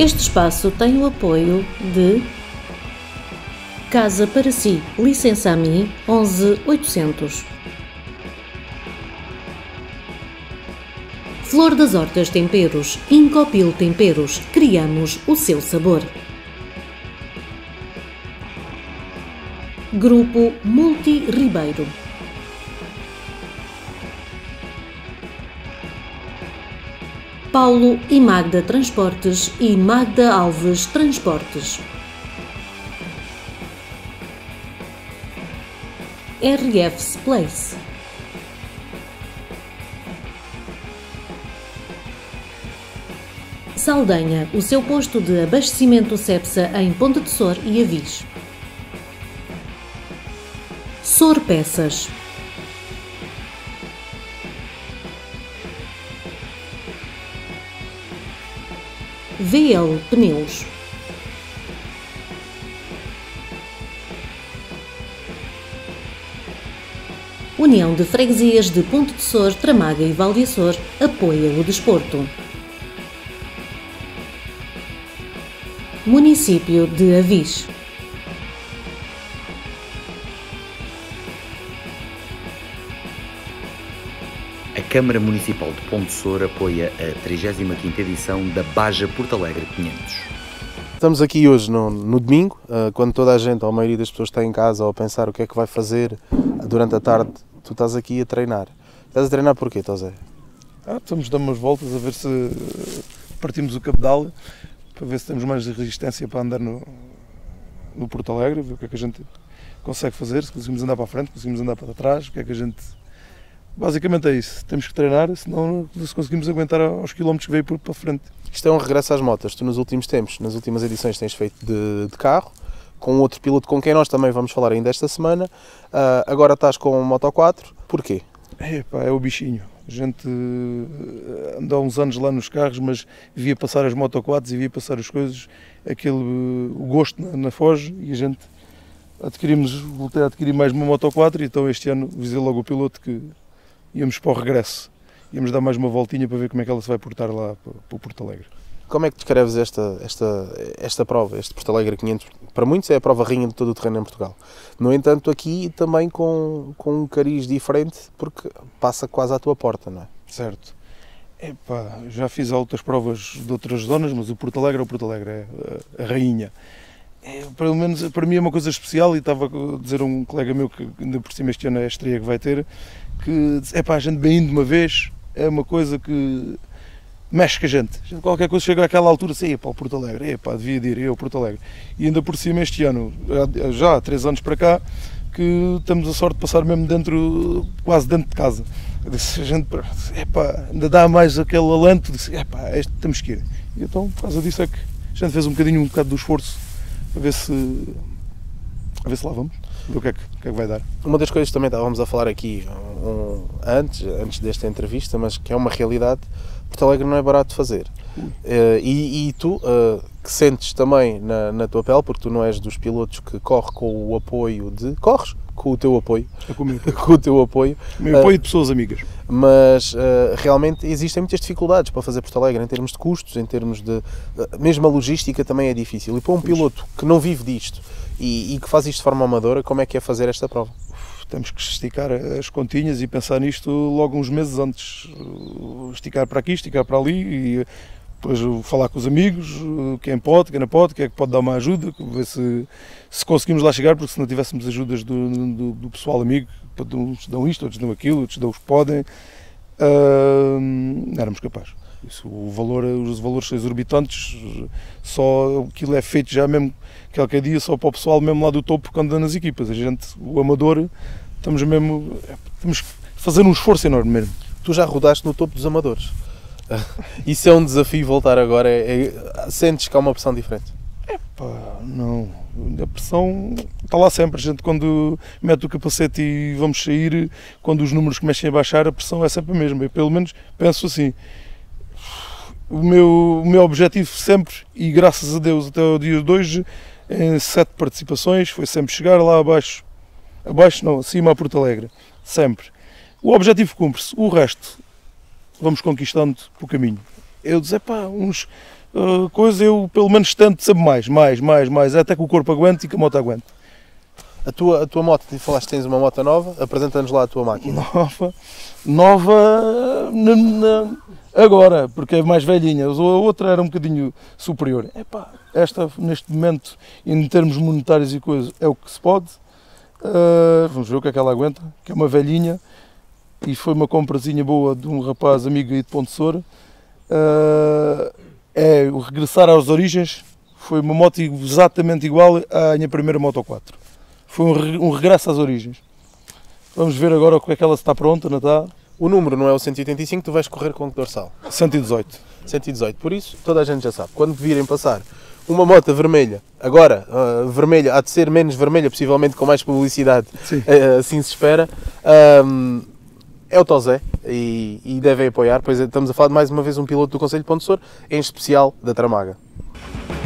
Este espaço tem o apoio de Casa para Si, licença a mim, 11800. Flor das Hortas Temperos, Incopil Temperos, criamos o seu sabor. Grupo Multi Ribeiro Paulo e Magda Transportes e Magda Alves Transportes. RF Place. Saldanha, o seu posto de abastecimento CEPSA em Ponte de Sor e Avis. SOR Peças. VL Pneus. União de Freguesias de Ponte de Sor, Tramaga e Vale de Açor apoia o desporto. Município de Avis. A Câmara Municipal de Ponte de Sor apoia a 35ª edição da Baja Portalegre 500. Estamos aqui hoje no domingo, quando toda a gente, ou a maioria das pessoas, está em casa ou a pensar o que é que vai fazer durante a tarde. Tu estás aqui a treinar. Estás a treinar porquê, Tosé? Estamos a dar umas voltas a ver se partimos o cabedal, para ver se temos mais resistência para andar no Portalegre, ver o que é que a gente consegue fazer, se conseguimos andar para a frente, se conseguimos andar para trás, o que é que a gente... Basicamente é isso, temos que treinar, senão não conseguimos aguentar aos quilómetros que veio para frente. Isto é um regresso às motas. Tu nos últimos tempos, nas últimas edições, tens feito de carro, com outro piloto com quem nós também vamos falar ainda esta semana. Agora estás com um Moto4, porquê? Epá, é o bichinho. A gente andou há uns anos lá nos carros, mas via passar as Moto4s e via passar as coisas, o gosto na foge, e a gente voltei a adquirir mais uma Moto4, e então este ano visei logo o piloto que íamos para o regresso, íamos dar mais uma voltinha para ver como é que ela se vai portar lá para o Portalegre. Como é que descreves esta prova, este Portalegre 500? Para muitos é a prova rainha de todo o terreno em Portugal. No entanto, aqui também com um cariz diferente, porque passa quase à tua porta, não é? Certo. Epá, já fiz outras provas de outras zonas, mas o Portalegre é o Portalegre, é a rainha. Pelo menos para mim é uma coisa especial, e estava a dizer a um colega meu, que ainda por cima este ano é a estreia que vai ter, que é para a gente bem indo uma vez, é uma coisa que mexe com a gente. Qualquer coisa chega àquela altura, assim, o Portalegre, devia de ir eu, Portalegre. E ainda por cima este ano, já há 3 anos para cá, que temos a sorte de passar mesmo quase dentro de casa. A gente, ainda dá mais aquele alento, temos que ir. E então, por causa disso é que a gente fez um bocado do esforço, a ver se lá vamos, ver o que é que vai dar. Uma das coisas que também estávamos a falar aqui antes desta entrevista, mas que é uma realidade, Portalegre não é barato de fazer. E tu, que sentes também na tua pele, porque tu não és dos pilotos que corre com o apoio de... Corres com o teu apoio. Com o teu apoio. O meu apoio de pessoas amigas. Mas realmente existem muitas dificuldades para fazer Portalegre, em termos de custos, em termos de... Mesmo a logística também é difícil. E para um piloto que não vive disto e que faz isto de forma amadora, como é que é fazer esta prova? Temos que esticar as continhas e pensar nisto logo uns meses antes. Esticar para aqui, esticar para ali, e depois falar com os amigos, quem pode, quem não pode, quem é que pode dar uma ajuda, ver se conseguimos lá chegar, porque se não tivéssemos ajudas do pessoal amigo, uns dão isto, outros dão aquilo, outros dão os que podem, não éramos capazes. Isso, os valores são exorbitantes, só aquilo é feito já mesmo qualquer dia só para o pessoal mesmo lá do topo quando anda nas equipas. A gente, o amador, estamos a fazer um esforço enorme mesmo. Tu já rodaste no topo dos amadores. Isso é um desafio voltar agora, sentes que há uma pressão diferente? Epá, não, a pressão está lá sempre. A gente quando mete o capacete e vamos sair, quando os números começam a baixar, a pressão é sempre a mesma. Eu pelo menos penso assim. O meu objetivo sempre, e graças a Deus até o dia de hoje, em 7 participações, foi sempre chegar lá acima a Portalegre, sempre. O objetivo cumpre-se, o resto vamos conquistando pelo caminho. Eu dizer, uns coisa, eu pelo menos tanto sabe mais, até que o corpo aguente e que a moto aguente. A tua moto, tu falaste que tens uma moto nova, apresenta-nos lá a tua máquina. Nova agora, porque é mais velhinha, a outra era um bocadinho superior. Epá, esta neste momento, em termos monetários e coisas, é o que se pode. Vamos ver o que é que ela aguenta, que é uma velhinha, e foi uma comprazinha boa de um rapaz amigo aí de Ponte de Sor. É o regressar às origens, foi uma moto exatamente igual à minha primeira Moto4. Foi um regresso às origens. Vamos ver agora como é que ela está pronta, não está? O número não é o 185, tu vais correr com o dorsal? 118. 118, por isso toda a gente já sabe. Quando virem passar uma moto vermelha, agora vermelha, há de ser menos vermelha, possivelmente com mais publicidade, assim se espera, é o Tozé e devem apoiar, pois estamos a falar de mais uma vez um piloto do Conselho de Ponte de Sor, em especial da Tramaga.